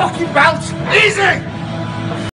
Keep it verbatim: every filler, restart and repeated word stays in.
fucking bounce. Easy!